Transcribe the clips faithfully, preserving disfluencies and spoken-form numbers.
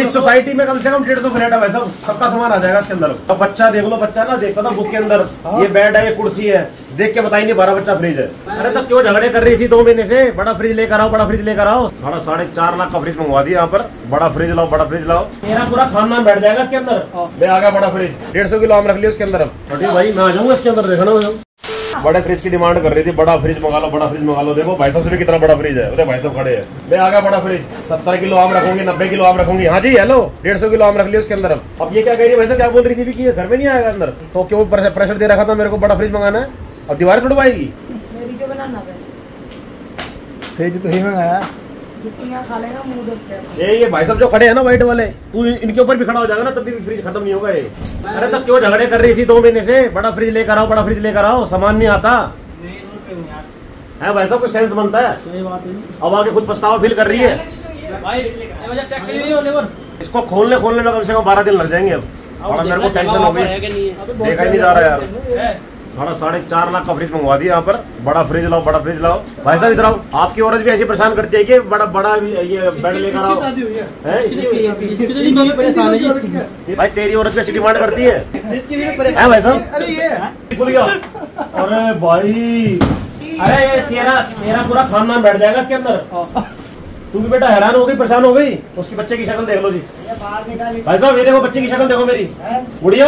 इस सोसाइटी में कम से कम डेढ़ सौ फ्लैट है भाई साहब, सबका सामान आ जाएगा इसके अंदर। अब बच्चा देख लो, बच्चा ना देखता था बुक के अंदर ये बेड है ये कुर्सी है, देख के बताइए बारह बच्चा फ्रिज है। अरे तो क्यों झगड़े कर रही थी दो महीने से, बड़ा फ्रिज लेकर आओ बड़ा फ्रिज लेकर आओ। साढ़े साढ़े चार लाख का फ्रिज मंगवा दिया यहाँ पर, बड़ा फ्रिज लाओ बड़ा फ्रिज लाओ, मेरा पूरा खानदान बैठ जाएगा इसके अंदर। मैं आ गया बड़ा फ्रिज, डेढ़ सौ किलो आम रख लिया उसके अंदर। अब भाई मैं आ जाऊंगा इसके अंदर, देखना बड़े फ्रिज की डिमांड कर रही थी, बड़ा फ्रिज मंगा लो बड़ा फ्रिज मंगा लो। देखो भाई साहब से भी कितना बड़ा फ्रिज है, भाई साहब खड़े हैं। मैं आ गया बड़ा फ्रिज, सत्तर किलो आम रखूंगी नब्बे किलो आम रखूंगी। हाँ जी हेलो, डेढ़ सौ किलो आम रख लिया उसके अंदर। अब ये क्या कह रही है भाई साहब, क्या बोल रही थी कि ये घर में नहीं आएगा अंदर, तो क्यों प्रेशर दे रखा था मेरे को बड़ा फ्रिज मंगाना है। अब दीवारें तोड़वाएगी, फ्रिज तो ही मंगाया ये ये भाई साहब जो खड़े हैं ना व्हाइट वाले, तू इनके ऊपर भी खड़ा हो जाएगा ना तब भी फ्रिज खत्म नहीं होगा ये। अरे तो क्यों झगड़े कर रही थी दो महीने से, बड़ा फ्रिज लेकर आओ बड़ा फ्रिज लेकर आओ, सामान नहीं आता है भाई साहब, कुछ सेंस बनता है। अब आके कुछ पछतावा फील कर रही है। इसको खोलने खोलने में कम से कम बारह दिन लग जाएंगे। अब थोड़ा मेरे को टेंशन हो गई, देखा ही नहीं जा रहा यार। साढ़े साढ़े चार लाख का फ्रिज मंगवा दिया यहाँ पर, बड़ा फ्रिज लाओ बड़ा फ्रिज लाओ। भाई साहब इधर आओ, आपकी औरत भी ऐसे परेशान करती है कि बड़ा बड़ा ये बेड लेकर आओ। भाई तेरी औरत भी ऐसी डिमांड करती है भाई साहब। अरे भाई अरे तेरा तेरा पूरा खानदान बैठ जाएगा इसके अंदर। तू भी बेटा हैरान हो गई परेशान हो गई, उसकी बच्चे की शक्ल देख लो जी भाई साहब, ये देखो बच्चे की शक्ल देखो मेरी गुड़िया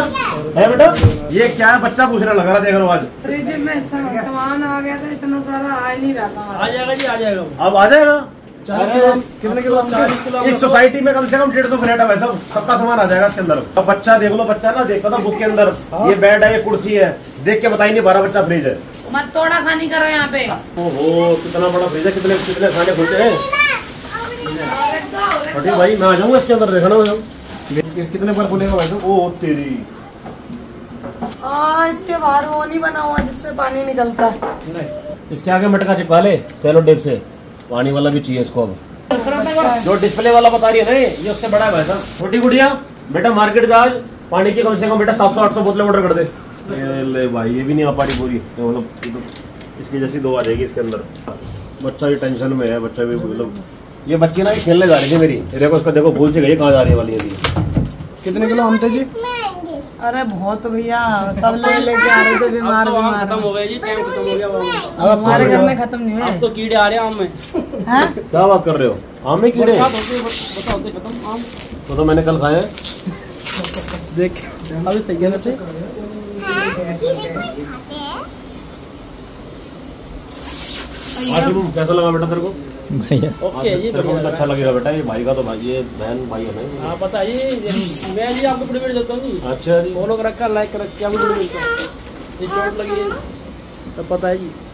है बेटा। ये क्या है बच्चा पूछने लगा रहा, देख लो आज फ्रिज में सामान आ गया था इतना सारा, आ नहीं रहा था। आ जाएगा जी आ जाएगा, अब आ जाएगा। कितने किलो इस सोसाइटी में कम से कम डेढ़ सौ फ्लैट है भाई साहब, सबका सामान आ जाएगा इसके अंदर। अब बच्चा देख लो, बच्चा ना देखता था बुक के अंदर ये बेड है ये कुर्सी है, देख के बताइए बारह बच्चा फ्रिज है। मत तोड़ा खानी करो यहाँ पे। ओहो कितना बड़ा फ्रिज है, कितने कितने खाने खुलते हैं। छोटी भाई मैं आ जाऊंगा इसके अंदर, देखना भाई कितने बार खुलेगा भाई साहब। ओ तेरी आ, इसके बाहर वो नहीं बना हुआ जिससे पानी निकलता है। नहीं इसके आगे मटका चिपका ले सेलो टेप से, पानी वाला भी चाहिए इसको। अब जो डिस्प्ले वाला बता रही है नहीं ये उससे बड़ा है भाई साहब। छोटी गुड़िया बेटा मार्केट जा, आज पानी की कम से कम बेटा सात सौ आठ सौ बोतलें ऑर्डर कर दे। ले भाई ये भी नहीं आ पा रही पूरी, मतलब इसकी जैसी दो आ जाएगी इसके अंदर। बच्चा भी टेंशन में है, बच्चा भी मतलब ये बच्ची ना ये खेलने जा रही थी मेरी, देखो उसको देखो भूल से गई कहाँ जा रही है वाली। अभी कितने किलो आम थे जी? अरे बहुत भैया, सब लोग लेके आ रहे थे बीमार बीमार। खत्म हो गए जी, टाइम खत्म हो गया अब हमारे घर में, खत्म नहीं हुए। अब तो कीड़े आ रहे हैं आम में। हां क्या बात कर रहे हो, आम में कीड़े? बताओ तो खत्म आम तो तो मैंने कल खाए देख। अभी सही है ना थे हां कीड़े कोई खाते हैं। आज तुम कैसा लगा बेटा तेरे को? भैया ओके जी बहुत अच्छा लगेगा बेटा, ये भाई का तो भाई ये बहन भाई है ना। हां पता है जी, मैं जी आपको प्रीपेड देता हूं जी। अच्छा जी, फॉलो कर रखा लाइक कर रखा, क्या मुझे मिलता है ये चोट लगी है तो पता है जी।